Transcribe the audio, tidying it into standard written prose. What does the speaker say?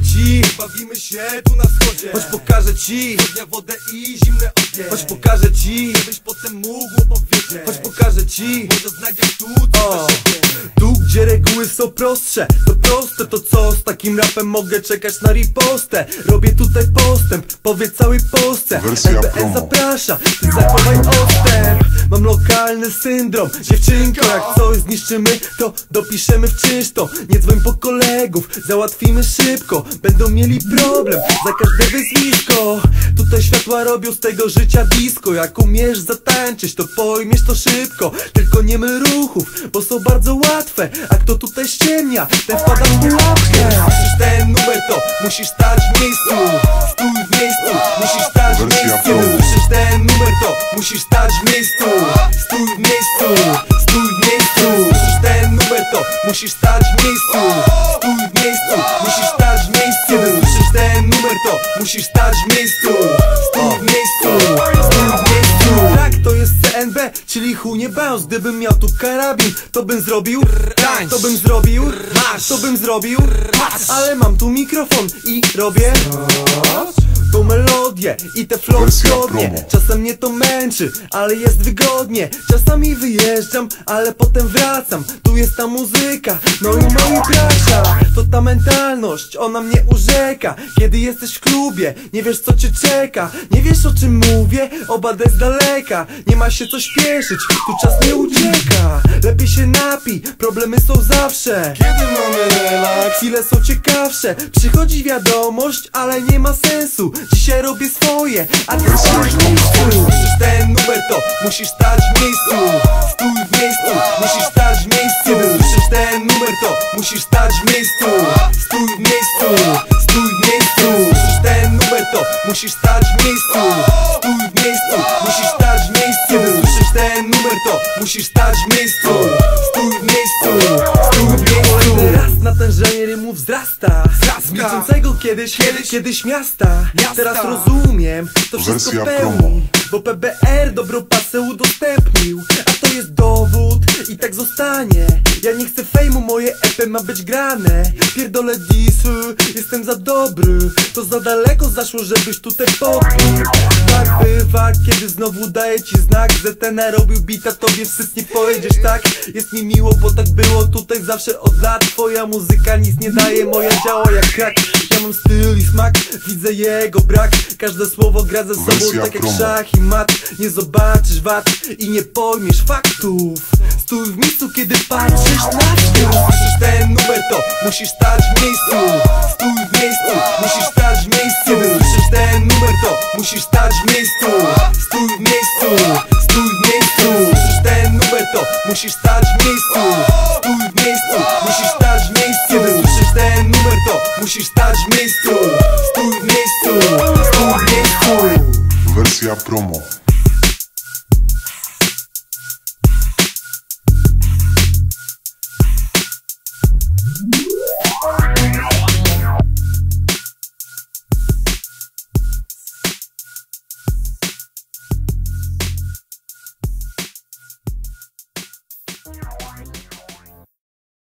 pokażę ci, bawimy się tu na wschodzie. Choć pokażę ci, chodnia wodę i zimne ognie. Choć pokażę ci, żebyś potem mógł powiedzieć. Choć pokażę ci, może znajdziesz tu coś siebie. Tu gdzie reguły są prostsze, to proste to co? Z takim rapem mogę czekać na ripostę. Robię tutaj postęp, powie całej Polsce. LBN zaprasza, ty zachowaj odstęp. Mam lokalny syndrom, dziewczynko, jak coś zniszczymy, to dopiszemy w czynsz to. Nie dzwoń po kolegów, załatwimy szybko. Będą mieli problem za każde wyzwisko. Tutaj światła robią z tego życia disco. Jak umiesz zatańczyć, to pojmiesz to szybko. Tylko nie my ruchów, bo są bardzo łatwe. A kto tutaj ściemnia, ten wpada w pułapkę. Słyszysz ten numer, to musisz stać w miejscu. Stój w miejscu, musisz stać w miejscu. Słyszysz ten numer, to musisz stać w miejscu. Stój w miejscu, stój w miejscu. Słyszysz ten numer, to musisz stać w miejscu. Stój w miejscu, musisz stać w miejscu. Słyszysz ten numer, to musisz stać w miejscu. Stój w miejscu, stój w miejscu. Tak, to jest CNB, czyli chunie bounce. Gdybym miał tu karabin, to bym zrobił tańcz, to bym zrobił masz, to bym zrobił masz. Ale mam tu mikrofon i robię tą melodię i te flow zgodnie. Czasem mnie to męczy, ale jest wygodnie. Czasami wyjeżdżam, ale potem wracam. Tu jest ta muzyka, no i mały prasza. To ta mentalność, ona mnie urzeka. Kiedy jesteś w klubie, nie wiesz co cię czeka. Nie wiesz o czym mówię, obadę z daleka. Nie ma się co śpieszyć, tu czas nie ucieka. Lepiej się napij, problemy są zawsze. Kiedy mamy relaks, chwile są ciekawsze. Przychodzi wiadomość, ale nie ma sensu. Dzisiaj robię swoje, a ty stój w miejscu. Słyszysz ten numer, to musisz stać w miejscu. Stój w miejscu, musisz stać w miejscu. Słyszysz ten numer, to musisz stać w miejscu. Stój w miejscu, stój w miejscu. Słyszysz ten numer, to musisz stać w miejscu. Stój w miejscu, musisz stać w miejscu. Słyszysz ten numer, to musisz stać w miejscu. Stój w miejscu, stój w miejscu. Raz natężenie rymu wzrasta. Widzącego kiedyś miasta. Teraz rozumiem, to wszystko pełni. Bo PBR dobrą pasę udostępnił. A to jest dowód i tak zostanie. Ja nie chcę fejmu, moje EP ma być grane. Pierdolę disy, jestem za dobry. To za daleko zaszło, żebyś tutaj podbił. Tak bywa, kiedy znowu daję ci znak. ZN robił bita, tobie wsyt nie powiedziesz tak. Jest mi miło, bo tak było tutaj zawsze od lat. Twoja muzyka nic nie daje, moja działa jak krak. Ja mam styl i smak, widzę jego brak. Każde słowo gra ze sobą tak jak szach i mat. Nie zobaczysz wad i nie pojmiesz faktów. Stój w miejscu, kiedy patrzysz na świat. Słyszysz ten numer, to musisz stać w miejscu. Stój w miejscu, musisz stać w miejscu. Słyszysz ten numer, to musisz stać w miejscu. Stój w miejscu, stój w miejscu. Słyszysz ten numer, to musisz stać w miejscu. Stój w miejscu, musisz stać w miejscu. Słyszysz ten numer, to musisz stać w miejscu. Stój w miejscu, stój w miejscu. Wersja promo.